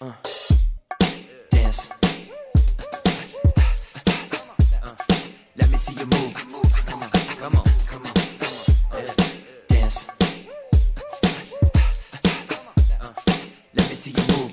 Dance. Let me see you move. Come on, come on, come on, come on. Dance. Let me see you move.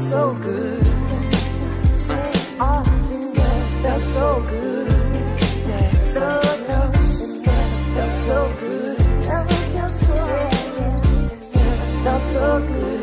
So good, all in love, that's so good. So love, that's so good. That's so good.